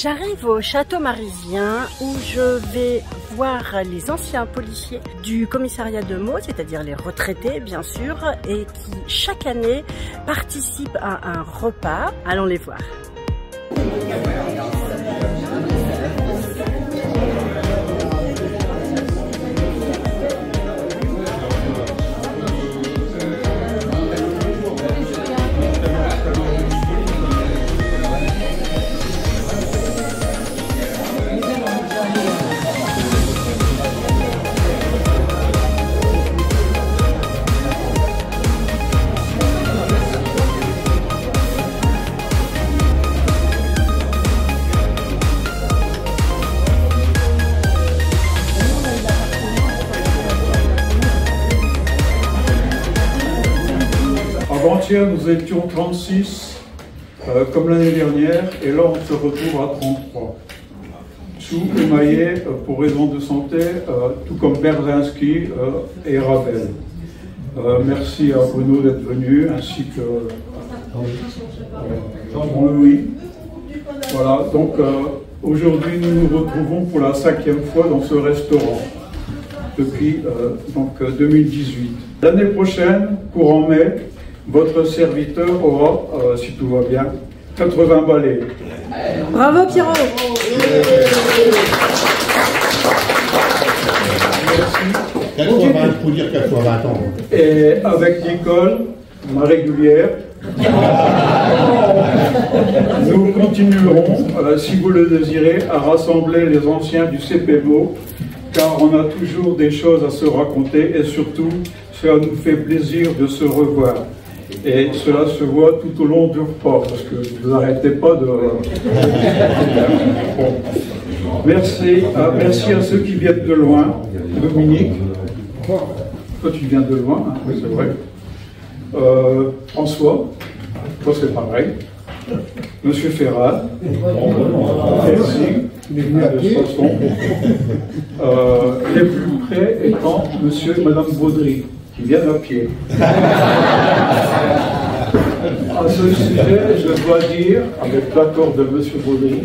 J'arrive au château marisien où je vais voir les anciens policiers du commissariat de Meaux, c'est-à-dire les retraités bien sûr, et qui chaque année participent à un repas. Allons les voir. Avant-hier, nous étions 36, comme l'année dernière, et là, on se retrouve à 33. Sous et Maïe, pour raison de santé, tout comme Berzinski et Ravel. Merci à Bruno d'être venu, ainsi que Jean-Louis. Voilà, donc aujourd'hui, nous nous retrouvons pour la 5e fois dans ce restaurant, depuis 2018. L'année prochaine, courant mai, votre serviteur aura, si tout va bien, 80 balais. Bravo Pierrot. Merci. 80, je peux dire 80 ans. Et avec Nicole, ma régulière, nous continuerons, si vous le désirez, à rassembler les anciens du CPMO, car on a toujours des choses à se raconter et surtout, cela nous fait plaisir de se revoir. Et cela se voit tout au long du repas, parce que vous n'arrêtez pas de... Bon. Merci à ceux qui viennent de loin. Dominique, toi tu viens de loin, hein, oui c'est vrai. François, toi c'est pareil. Monsieur Ferrand, merci, les plus près étant monsieur et madame Baudry, qui viennent à pied. À ce sujet, je dois dire, avec l'accord de M. Baudry,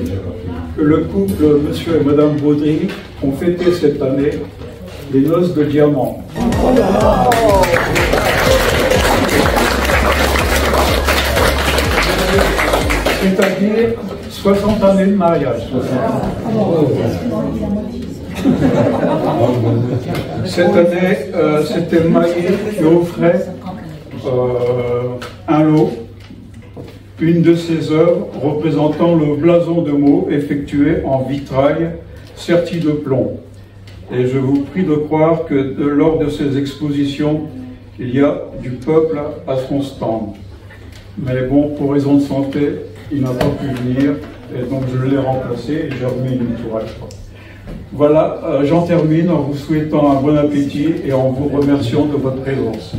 que le couple M. et Mme Baudry ont fêté cette année les noces de diamant. C'est-à-dire 60 années de mariage. Cette année, c'était Maïe qui offrait un lot, une de ses œuvres représentant le blason de Meaux effectué en vitrail serti de plomb. Et je vous prie de croire que lors de ces expositions, il y a du peuple à son stand. Mais bon, pour raison de santé, il n'a pas pu venir, et donc je l'ai remplacé et j'ai remis une tourelle. Voilà, j'en termine en vous souhaitant un bon appétit et en vous remerciant de votre présence.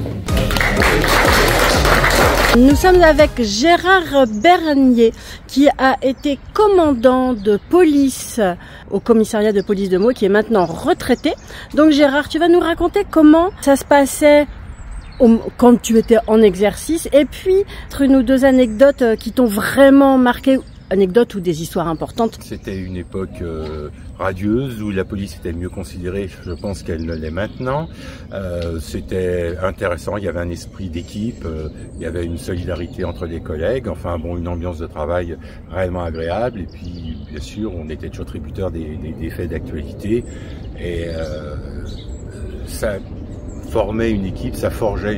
Nous sommes avec Gérard Bernier qui a été commandant de police au commissariat de police de Meaux, qui est maintenant retraité. Donc Gérard, tu vas nous raconter comment ça se passait quand tu étais en exercice et puis une ou deux anecdotes qui t'ont vraiment marqué. Anecdotes ou des histoires importantes. C'était une époque radieuse où la police était mieux considérée, je pense qu'elle ne l'est maintenant. C'était intéressant, il y avait un esprit d'équipe, il y avait une solidarité entre les collègues, enfin bon, une ambiance de travail réellement agréable. Et puis, bien sûr, on était toujours tributaire des faits d'actualité et ça formait une équipe, ça forgeait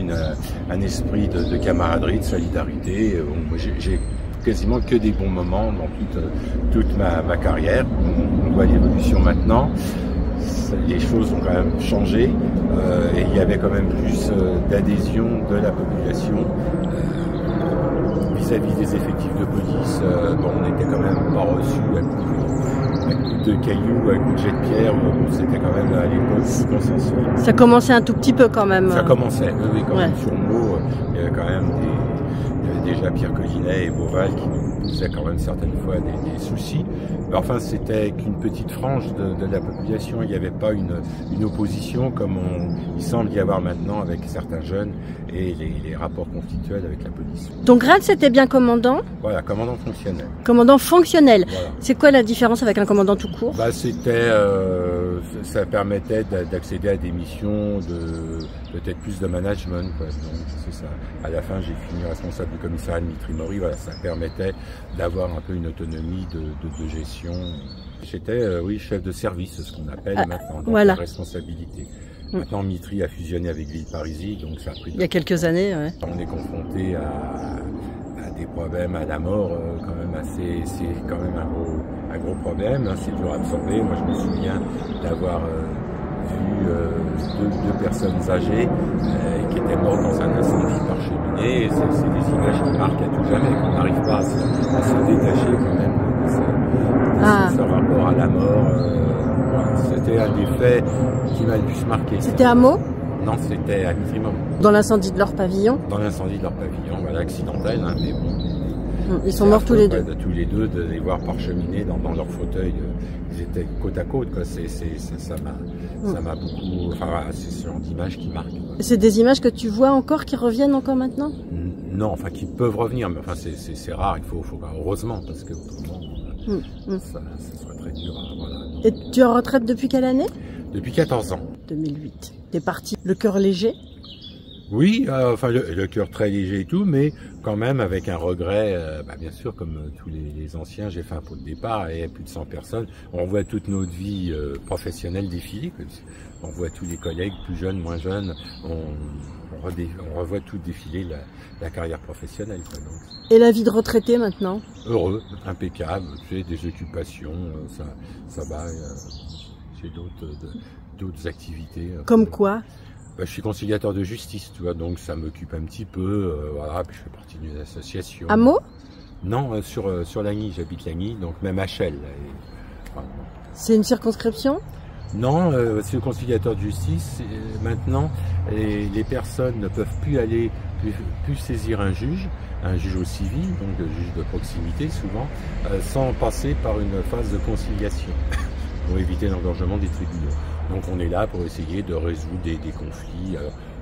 un esprit de camaraderie, de solidarité. Bon, j'ai quasiment que des bons moments dans toute ma carrière. On voit l'évolution maintenant. Les choses ont quand même changé et il y avait quand même plus d'adhésion de la population vis-à-vis des effectifs de police. Bon, on était quand même pas reçu à coups de cailloux, à coups de jets de pierre. Bon, c'était quand même à l'époque consensuel. Ça commençait un tout petit peu quand même. Ça commençait, oui, quand même sur Meaux, il y avait quand même des Il y avait déjà Pierre Collinet et Beauval qui nous posaient quand même certaines fois des soucis. Mais enfin, c'était qu'une petite frange de la population. Il n'y avait pas une opposition comme il semble y avoir maintenant avec certains jeunes et les rapports conflictuels avec la police. Ton grade, c'était bien commandant? Voilà, commandant fonctionnel. Commandant fonctionnel. Voilà. C'est quoi la différence avec un commandant tout court? Bah, c'était, ça permettait d'accéder à des missions de peut-être plus de management. Quoi. Donc, c'est ça. À la fin, j'ai fini responsable du commissariat de Mitri Mori. Voilà, ça permettait d'avoir un peu une autonomie de gestion. J'étais, oui, chef de service, ce qu'on appelle maintenant, donc voilà. Responsabilité. Maintenant, Mitri a fusionné avec Villeparisis, donc ça a pris... Il y a quelques années, ouais. On est confronté à des problèmes, à la mort, quand même assez... C'est quand même un gros problème, hein, c'est dur à absorber. Moi, je me souviens d'avoir... vu deux personnes âgées qui étaient mortes dans un incendie par cheminée. C'est des images qui marquent à tout jamais, qu'on n'arrive pas à se détacher quand même de ce rapport à la mort. C'était un des faits qui m'a le plus marqué. C'était à Meaux? Non, c'était à Mitri Mori. Dans l'incendie de leur pavillon? Dans l'incendie de leur pavillon, voilà, accidentel, hein, mais bon. Ils sont morts tous les deux. Tous les deux, de les voir par cheminée dans leur fauteuil. Ils étaient côte à côte. Quoi. Ça m'a beaucoup... Enfin, c'est ce genre d'images qui marquent. C'est des images que tu vois encore, qui reviennent encore maintenant? Non, enfin, qui peuvent revenir. Mais enfin, c'est rare. Il faut heureusement, parce que autrement, ça serait très dur. Hein, voilà. Et tu es en retraite depuis quelle année? Depuis 14 ans. 2008. T'es parti le cœur léger? Oui, enfin le cœur très léger et tout, mais quand même avec un regret, bien sûr, comme tous les anciens, j'ai fait un pot de départ et plus de 100 personnes. On voit toute notre vie professionnelle défiler, on voit tous les collègues, plus jeunes, moins jeunes, on revoit tout défiler la carrière professionnelle. Quoi, donc. Et la vie de retraité maintenant? Heureux, impeccable, tu sais, des occupations, ça va, j'ai d'autres activités. Comme quoi? Bah, je suis conciliateur de justice, tu vois, donc ça m'occupe un petit peu, voilà, puis je fais partie d'une association. À Meaux? Non, sur Lagny, j'habite Lagny, donc même à Chelles. Voilà. C'est une circonscription? Non, c'est le conciliateur de justice. Maintenant, les personnes ne peuvent plus aller, plus saisir un juge au civil, donc le juge de proximité souvent, sans passer par une phase de conciliation, pour éviter l'engorgement des tribunaux. Donc on est là pour essayer de résoudre des conflits.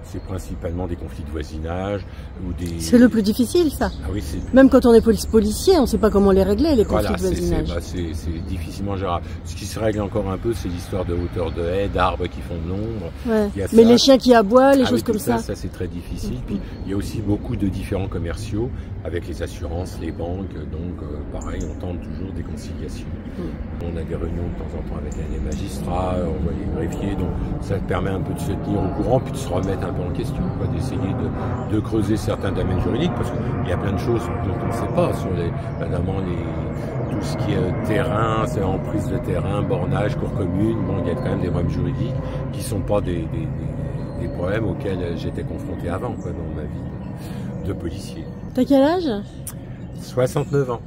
C'est principalement des conflits de voisinage ou des... C'est le plus difficile, ça. Ah oui, même quand on est policier, on ne sait pas comment les régler, les conflits de voisinage. Voilà, c'est difficilement gérable. Ce qui se règle encore un peu, c'est l'histoire de hauteur de haies, d'arbres qui font de l'ombre. Ouais. Mais les chiens qui aboient, les choses comme ça. Ça, c'est très difficile. Puis il y a aussi beaucoup de différents commerciaux avec les assurances, les banques. Donc pareil, on tente toujours des conciliations. On a des réunions de temps en temps avec les magistrats, on voit les greffiers. Donc ça permet un peu de se tenir au courant puis de se remettre un en question, d'essayer de creuser certains domaines juridiques, parce qu'il y a plein de choses dont on ne sait pas, sur notamment tout ce qui est terrain, c'est emprise de terrain, bornage, cours commune. Bon, il y a quand même des problèmes juridiques qui ne sont pas des problèmes auxquels j'étais confronté avant, dans ma vie de policier. T'as quel âge? 69 ans.